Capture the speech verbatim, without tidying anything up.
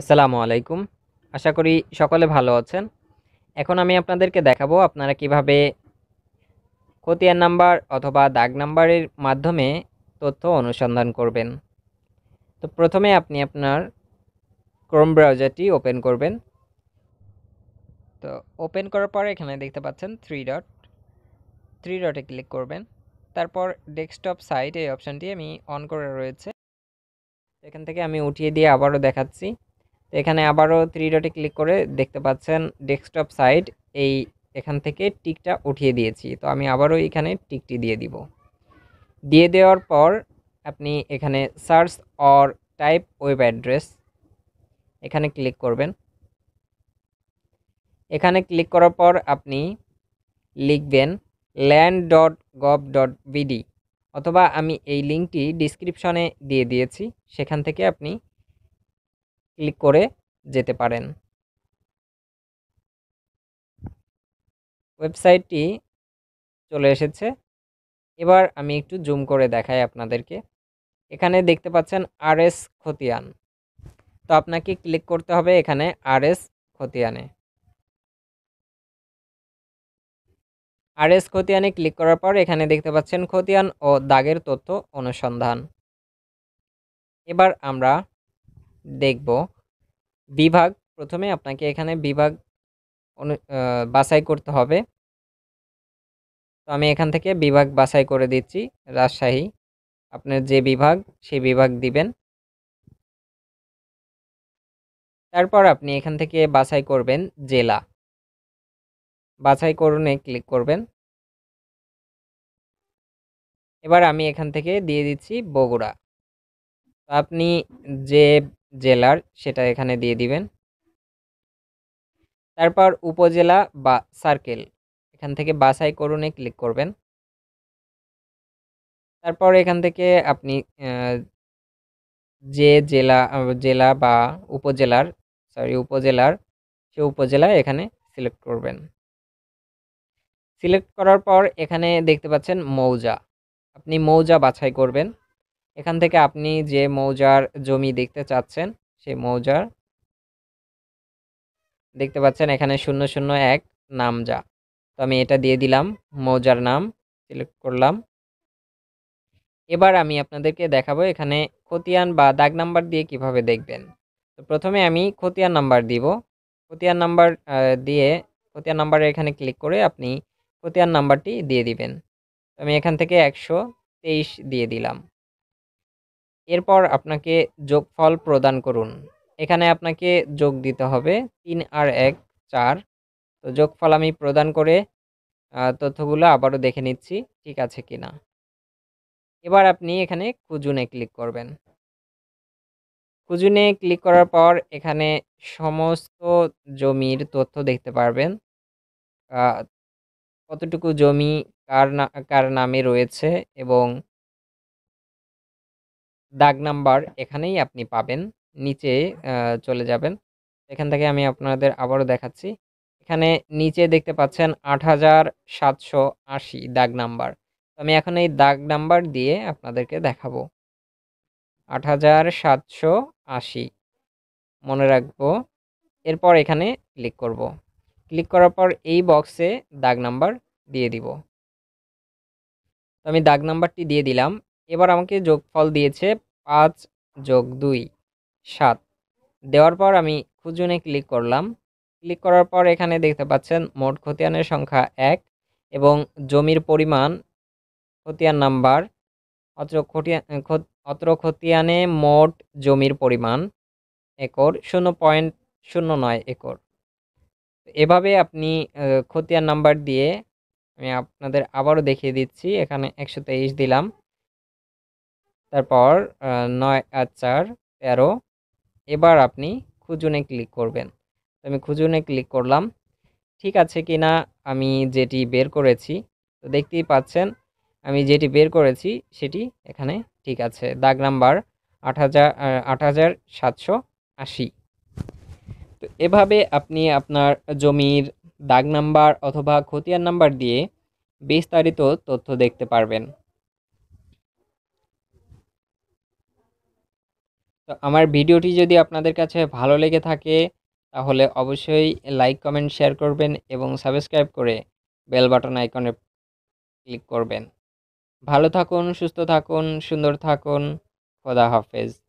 আসসালামু আলাইকুম। আশা করি সকলে ভালো আছেন। এখন আমি আপনাদেরকে দেখাবো আপনারা কিভাবে খতিয়ান নাম্বার অথবা দাগ নাম্বারের মাধ্যমে তথ্য অনুসন্ধান করবেন। তো প্রথমে আপনি আপনার ক্রোম ব্রাউজারটি ওপেন করবেন। তো ওপেন করার পর এখানে দেখতে পাচ্ছেন থ্রি ডট থ্রি ডটে ক্লিক করবেন। তারপর ডেস্কটপ সাইট এই অপশানটি আমি অন করে রয়েছে, এখান থেকে আমি উঠিয়ে দিয়ে আবারও দেখাচ্ছি। তো এখানে আবারও থ্রি ডটে ক্লিক করে দেখতে পাচ্ছেন ডেস্কটপ সাইট, এই এখান থেকে টিকটা উঠিয়ে দিয়েছি। তো আমি আবারও এখানে টিকটি দিয়ে দিব। দিয়ে দেওয়ার পর আপনি এখানে search or type web address এখানে ক্লিক করবেন। এখানে ক্লিক করার পর আপনি লিখবেন land dot gov dot BD, অথবা আমি এই লিঙ্কটি ডিসক্রিপশনে দিয়ে দিয়েছি, সেখান থেকে আপনি ক্লিক করে যেতে পারেন। ওয়েবসাইটটি চলে এসেছে। এবার আমি একটু জুম করে দেখাই আপনাদেরকে। এখানে দেখতে পাচ্ছেন আর এস খতিয়ান। তো আপনাকে ক্লিক করতে হবে এখানে আর এস খতিয়ানে। আর এস খতিয়ানে ক্লিক করার পর এখানে দেখতে পাচ্ছেন খতিয়ান ও দাগের তথ্য অনুসন্ধান। এবার আমরা দেখব বিভাগ। প্রথমে আপনাকে এখানে বিভাগ অনু বাছাই করতে হবে। তো আমি এখান থেকে বিভাগ বাছাই করে দিচ্ছি, রাজশাহী। আপনার যে বিভাগ সেই বিভাগ দিবেন। তারপর আপনি এখান থেকে বাছাই করবেন জেলা। বাছাই করুনে ক্লিক করবেন। এবার আমি এখান থেকে দিয়ে দিচ্ছি বগুড়া। আপনি যে জেলার সেটা এখানে দিয়ে দিবেন। তারপর উপজেলা বা সার্কেল এখান থেকে বাছাই করুনে ক্লিক করবেন। তারপর এখান থেকে আপনি যে জেলা জেলা বা উপজেলার সরি উপজেলার সে উপজেলা এখানে সিলেক্ট করবেন। সিলেক্ট করার পর এখানে দেখতে পাচ্ছেন মৌজা। আপনি মৌজা বাছাই করবেন। এখান থেকে আপনি যে মৌজার জমি দেখতে চাচ্ছেন সেই মৌজার দেখতে পাচ্ছেন এখানে শূন্য শূন্য এক নামজা। তো আমি এটা দিয়ে দিলাম, মৌজার নাম সিলেক্ট করলাম। এবার আমি আপনাদেরকে দেখাবো এখানে খতিয়ান বা দাগ নাম্বার দিয়ে কিভাবে দেখবেন। তো প্রথমে আমি খতিয়ান নাম্বার দিব। খতিয়ান নাম্বার দিয়ে খতিয়ান নাম্বারে এখানে ক্লিক করে আপনি খতিয়ান নাম্বারটি দিয়ে দিবেন। আমি এখান থেকে একশো তেইশ দিয়ে দিলাম। এরপর আপনাকে যোগফল প্রদান করুন। এখানে আপনাকে যোগ দিতে হবে, তিন আর এক চার। তো যোগফল আমি প্রদান করে তথ্যগুলো আবারও দেখে নিচ্ছি ঠিক আছে কিনা। এবার আপনি এখানে খুঁজুনে ক্লিক করবেন। খুঁজুনে ক্লিক করার পর এখানে সমস্ত জমির তথ্য দেখতে পারবেন, কতটুকু জমি কার না কার নামে রয়েছে, এবং দাগ নাম্বার এখানেই আপনি পাবেন। নিচে চলে যাবেন, এখান থেকে আমি আপনাদের আবারও দেখাচ্ছি। এখানে নিচে দেখতে পাচ্ছেন আট হাজার সাতশো আশি দাগ নাম্বার। আমি এখন এই দাগ নাম্বার দিয়ে আপনাদেরকে দেখাবো। আট হাজার সাতশো আশি মনে রাখবো। এরপর এখানে ক্লিক করব। ক্লিক করার পর এই বক্সে দাগ নাম্বার দিয়ে দিব। তো আমি দাগ নাম্বারটি দিয়ে দিলাম। এবার আমাকে যোগফল দিয়েছে পাঁচ যোগ দুই সাত। দেওয়ার পর আমি খুঁজুনে ক্লিক করলাম। ক্লিক করার পর এখানে দেখতে পাচ্ছেন মোট খতিয়ানের সংখ্যা এক এবং জমির পরিমাণ খতিয়ান নাম্বার অত্র খতিয়ান অত্র খতিয়ানে মোট জমির পরিমাণ একর শূন্য পয়েন্ট শূন্য নয় একর। এভাবে আপনি খতিয়ান নাম্বার দিয়ে আমি আপনাদের আবারও দেখিয়ে দিচ্ছি। এখানে একশো তেইশ দিলাম, তারপর নয় আর চার তেরো। এবার আপনি খুঁজুনে ক্লিক করবেন। আমি খুঁজুনে ক্লিক করলাম ঠিক আছে কি না। আমি যেটি বের করেছি তো দেখতেই পাচ্ছেন আমি যেটি বের করেছি সেটি এখানে ঠিক আছে। দাগ নাম্বার আট হাজার আট হাজার সাতশো আশি। তো এভাবে আপনি আপনার জমির দাগ নাম্বার অথবা খতিয়ান নাম্বার দিয়ে বিস্তারিত তথ্য দেখতে পারবেন। তো तो आमार भिडियोटी यदि आपनादेर काछे भालो लेगे थाके ताहले अवश्यई लाइक कमेंट शेयर करबेन एबं सबस्क्राइब करे बेल बाटन आइकने क्लिक करबेन। भालो थाकुन, सुस्थ थाकुन, सुंदर थाकुन। खुदा हाफेज।